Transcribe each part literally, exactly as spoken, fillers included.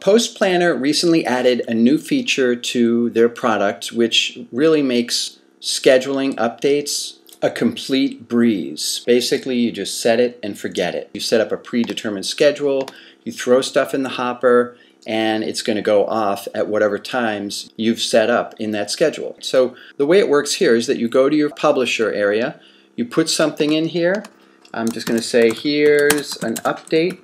PostPlanner recently added a new feature to their product which really makes scheduling updates a complete breeze. Basically, you just set it and forget it. You set up a predetermined schedule, you throw stuff in the hopper, and it's going to go off at whatever times you've set up in that schedule. So the way it works here is that you go to your publisher area, you put something in here. I'm just going to say, here's an update.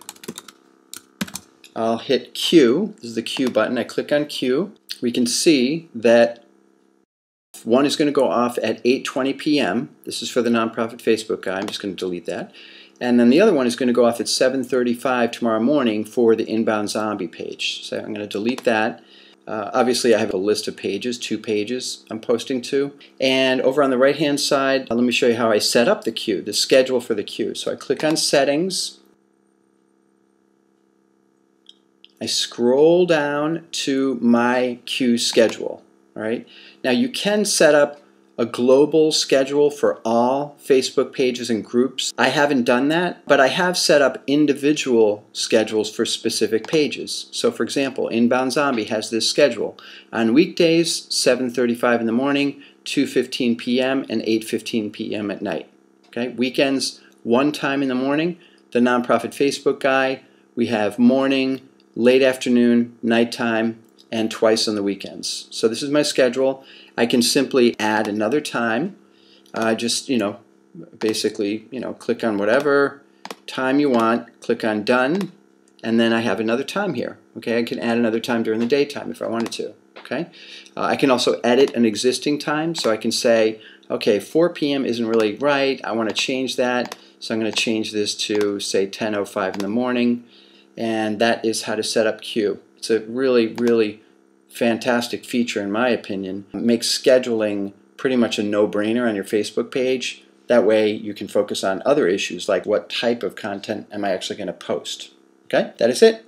I'll hit Q. This is the Q button. I click on Q. We can see that one is going to go off at eight twenty p m This is for the nonprofit Facebook guy. I'm just going to delete that. And then the other one is going to go off at seven thirty-five tomorrow morning for the Inbound Zombie page. So I'm going to delete that. Uh, obviously, I have a list of pages, two pages I'm posting to. And over on the right-hand side, let me show you how I set up the queue, the schedule for the queue. So I click on Settings. I scroll down to My Queue Schedule. All right. Now, you can set up a global schedule for all Facebook pages and groups. I haven't done that, but I have set up individual schedules for specific pages. So for example, Inbound Zombie has this schedule. On weekdays, seven thirty-five in the morning, two fifteen p m and eight fifteen p m at night. Okay? Weekends, one time in the morning. The nonprofit Facebook guy, we have morning, late afternoon, nighttime, and twice on the weekends. So this is my schedule. I can simply add another time. Uh, just, you know, basically, you know, click on whatever time you want, click on Done, and then I have another time here. Okay, I can add another time during the daytime if I wanted to. Okay, uh, I can also edit an existing time, so I can say, okay, four p m isn't really right, I want to change that, so I'm going to change this to, say, ten oh five in the morning, and that is how to set up queue. It's a really, really fantastic feature, in my opinion. It makes scheduling pretty much a no-brainer on your Facebook page. That way you can focus on other issues like what type of content am I actually going to post. Okay, that is it.